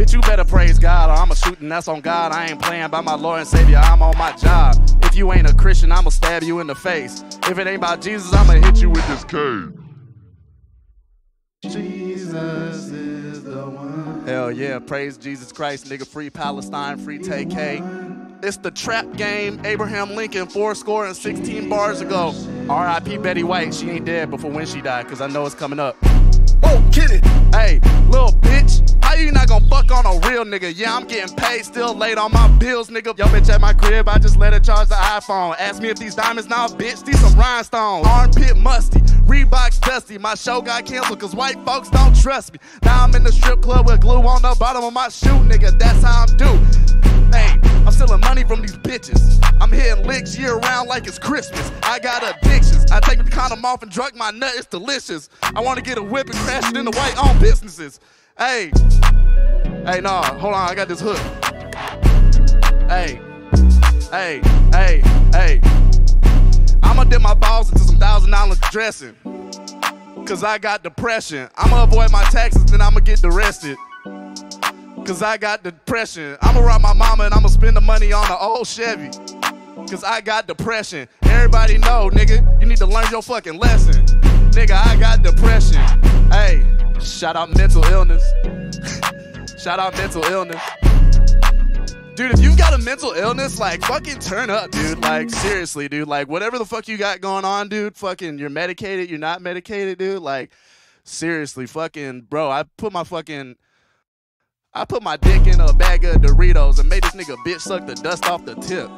Bitch, you better praise God, or I'ma shoot, and that's on God. I ain't playing by my Lord and Savior, I'm on my job. If you ain't a Christian, I'ma stab you in the face. If it ain't about Jesus, I'ma hit you with this cane. Jesus is the one. Hell yeah, praise Jesus Christ, nigga. Free Palestine, free Tay-K. It's the trap game. Abraham Lincoln, 416 bars ago. R.I.P. Betty White. She ain't dead before when she died, cause I know it's coming up. Oh, kidding. Hey, little bitch, how you not gonna fuck on a real nigga? Yeah, I'm getting paid, still late on my bills, nigga. Yo, bitch, at my crib, I just let her charge the iPhone. Ask me if these diamonds, nah, bitch, these some rhinestones. Armpit musty, Reeboks dusty. My show got canceled cause white folks don't trust me. Now I'm in the strip club with glue on the bottom of my shoe, nigga. That's how I'm due. Hey, I'm stealing money from these bitches. I'm hitting licks year round like it's Christmas. I got addictions. I take the condom off and drug my nut. It's delicious. I want to get a whip and crash it into white-owned businesses. Hey. Hey, nah. Hold on. I got this hook. Hey. Hey. Hey. Hey. I'ma dip my balls into some $1,000 dressing. Cause I got depression. I'ma avoid my taxes, then I'ma get arrested. Cause I got depression. I'ma rob my mama and I'ma spend the money on an old Chevy. Cause I got depression. Everybody know, nigga, you need to learn your fucking lesson. Nigga, I got depression. Hey, shout out mental illness. Shout out mental illness. Dude, if you got a mental illness, like, fucking turn up, dude. Like, seriously, dude. Like, whatever the fuck you got going on, dude. Fucking, you're medicated, you're not medicated, dude. Like, seriously, fucking, bro, I put my dick in a bag of Doritos and made this nigga bitch suck the dust off the tip.